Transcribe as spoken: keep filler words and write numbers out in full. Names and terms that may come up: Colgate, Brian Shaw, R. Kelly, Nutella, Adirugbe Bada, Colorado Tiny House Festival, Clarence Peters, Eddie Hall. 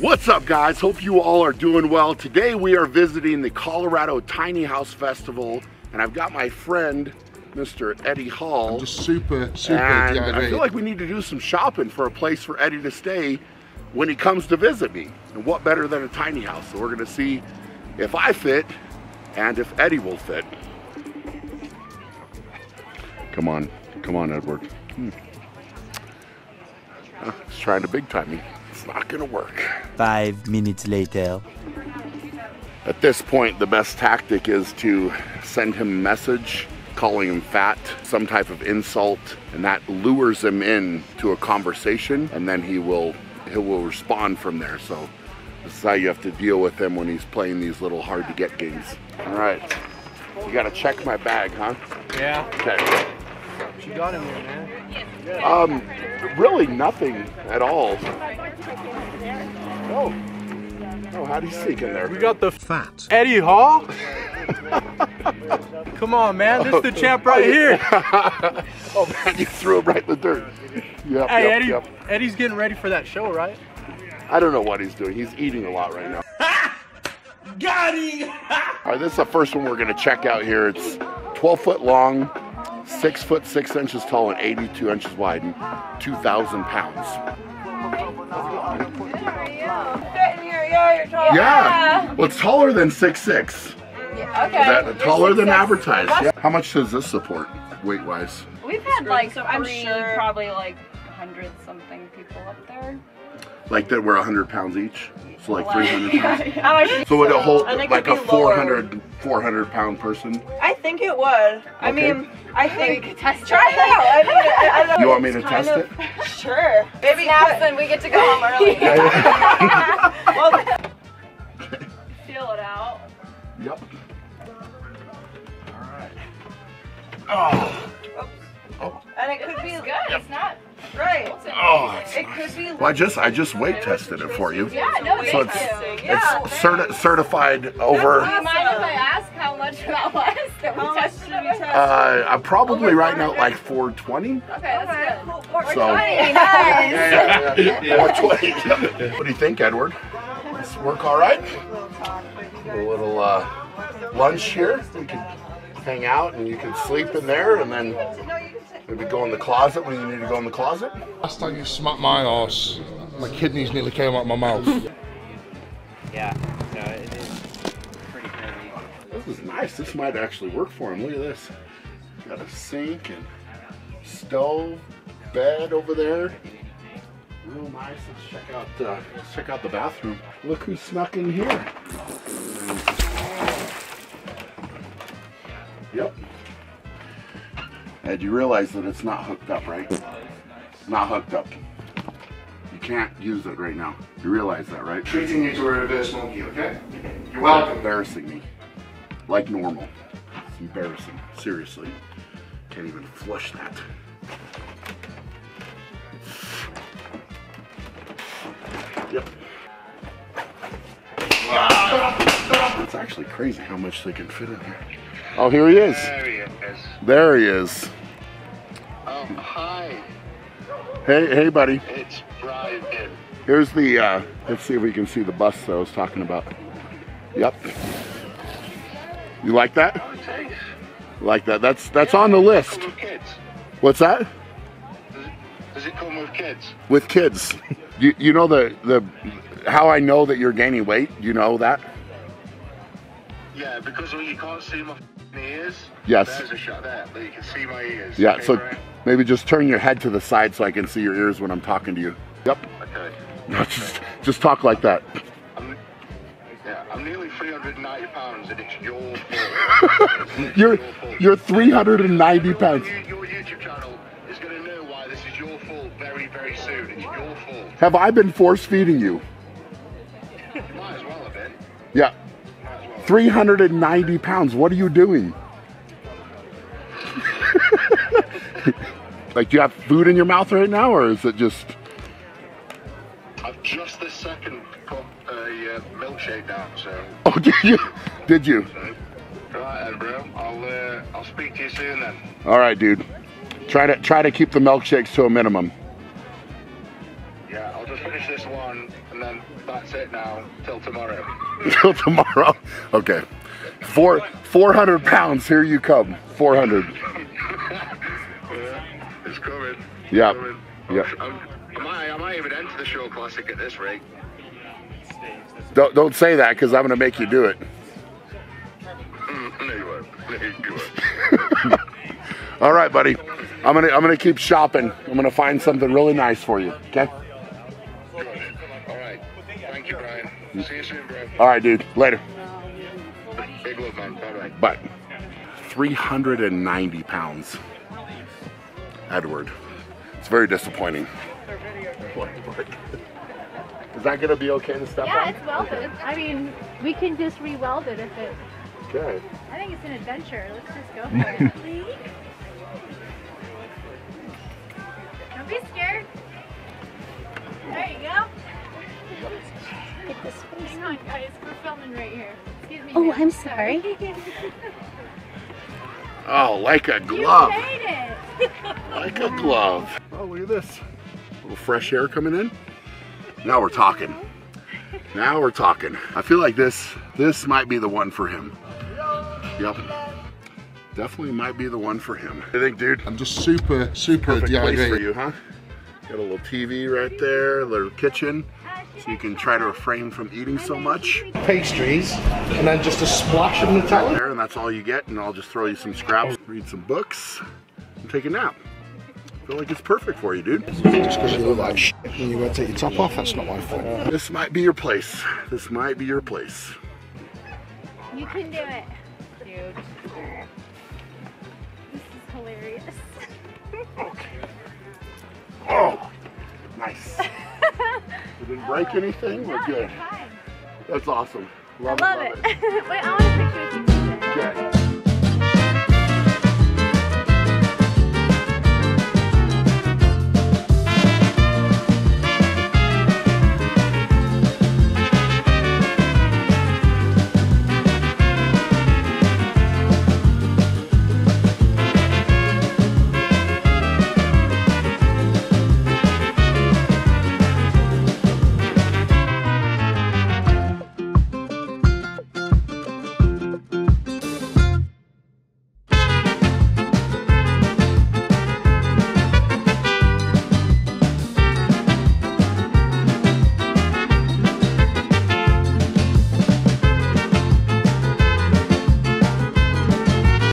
What's up guys, hope you all are doing well. Today we are visiting the Colorado Tiny House Festival and I've got my friend, Mister Eddie Hall. I'm just super, super and excited. I feel like we need to do some shopping for a place for Eddie to stay when he comes to visit me. And what better than a tiny house? So we're gonna see if I fit and if Eddie will fit. Come on, come on Edward. Hmm. Uh, he's trying to big time me. It's not gonna work. Five minutes later. At this point, the best tactic is to send him a message, calling him fat, some type of insult, and that lures him in to a conversation, and then he will he will respond from there. So this is how you have to deal with him when he's playing these little hard to get games. All right, you gotta check my bag, huh? Yeah. Okay. What you got in there, man? Um, really nothing at all. Oh, oh, how do you sneak in there? We got the fat Eddie Hall. Come on, man, this is the champ right here. Oh man, you threw him right in the dirt. Yep, hey, yep, Eddie, yep. Eddie's getting ready for that show, right? I don't know what he's doing. He's eating a lot right now. Got him! All right, this is the first one we're gonna check out here. It's twelve foot long, six foot six inches tall, and eighty-two inches wide, and two thousand pounds. Yeah, well, it's taller than six six. Yeah, okay. That, taller than advertised. Yeah. How much does this support, weight wise? We've had like, so I'm sure probably like hundred something people up there. Like that we're one hundred pounds each, so like three hundred pounds. Yeah, yeah. So would it hold like a four hundred, four hundred pound person? I think it would. I okay. mean, I think, we could test try it out. I mean, I don't know. You want me to test of, it? Sure. Baby naps and we get to go home early. Yeah, yeah. Well, okay. Feel it out. Yep. All right. Oh. Oh. And it could it be good. Yep. It's not. Right. Oh, it nice. Could be. Well, I just I just weight tested it for you. Yeah, no, so it's, it's yeah. certi certified over. Do you mind if I ask how much that was that we tested? It? Uh, I'm probably right now at like four twenty. Okay, that's good. four twenty. So, nice. Yeah, yeah, yeah, yeah. four twenty. What do you think, Edward? Does this work all right? A little uh, lunch here. We can hang out, and you can sleep in there, and then. Maybe go in the closet when you need to go in the closet. Last time you smacked my ass, my kidneys nearly came out of my mouth. Yeah, no, it is pretty heavy. This is nice. This might actually work for him. Look at this. Got a sink and stove, bed over there. Real nice. Let's check out the let's check out the bathroom. Look who snuck in here. Yep. Ed, you realize that it's not hooked up, right? It's not hooked up. You can't use it right now. You realize that, right? Treating you to a reverse monkey, okay? You're welcome. Embarrassing me. Like normal. It's embarrassing. Seriously. Can't even flush that. Yep. Wow. It's actually crazy how much they can fit in here. Oh, here he is. There he is. There he is. Oh, hi. Hey, hey, buddy. It's Brian. Here's the, uh, let's see if we can see the bus that I was talking about. Yep. You like that? Oh, nice. Like that. That's that's yeah, on the list. Does it come with kids? What's that? Does it, does it come with kids? With kids. You, you know the, the, how I know that you're gaining weight? You know that? Yeah, because you can't see my ears. Yes. There's a shot there, but you can see my ears. Yeah, okay, so right? Maybe just turn your head to the side so I can see your ears when I'm talking to you. Yep. Okay. No, just, just talk like that. I'm, yeah, I'm nearly three hundred ninety pounds and it's your fault. It's you're, your fault. You're three hundred ninety pounds. Your, your YouTube channel is going to know why this is your fault very, very soon. It's your fault. Have I been force feeding you? You might as well have been. Yeah. three hundred ninety pounds, what are you doing? Like, do you have food in your mouth right now, or is it just... I've just this second got a uh, milkshake down, so... Oh, did you? Did you? So, right, Ed, bro. I'll, uh, I'll speak to you soon, then. All right, dude. Try to, try to keep the milkshakes to a minimum. Yeah, I'll just finish this one, and then that's that's it now, till tomorrow. Till tomorrow? Okay. Four, four hundred pounds, here you come. four hundred. Yeah, it's coming. Yeah. Yep. I might, I might even enter the show classic at this rate. Don't, don't say that, because I'm going to make you do it. Mm, no, you won't. No, you won't. All right, buddy. I'm gonna I'm gonna keep shopping. I'm gonna find something really nice for you. Okay. All right. Thank you, Brian. See you soon, bro. All right, dude. Later. Big love, man. Bye bye. Bye. three hundred ninety pounds. Edward. It's very disappointing. Is that gonna be okay to step yeah, on? Yeah, it's welded. I mean, we can just re-weld it if it. Okay. I think it's an adventure. Let's just go for it. Please. Don't be scared. There you go. Get this face. Hang on, guys. We're filming right here. Excuse me. Oh, man. I'm sorry. Oh, like a glove. You made it. Like a glove. Oh, look at this. A little fresh air coming in. Now we're talking. Now we're talking. I feel like this this might be the one for him. Yep. Definitely might be the one for him. I think, dude, I'm just super, super perfect D I Y. Place for you, huh? Got a little T V right there, a little kitchen, so you can try to refrain from eating so much. Pastries, and then just a splash of Nutella. There, and that's all you get, and I'll just throw you some scraps, read some books, and take a nap. I feel like it's perfect for you, dude. Just because you look like shit and you want to take your top off, that's not my fault. This might be your place. This might be your place. You can do it, dude. This is hilarious. Okay. Oh, nice. We didn't break anything. No, we're good. Fine. That's awesome. Love, I love it. Love it. Wait, I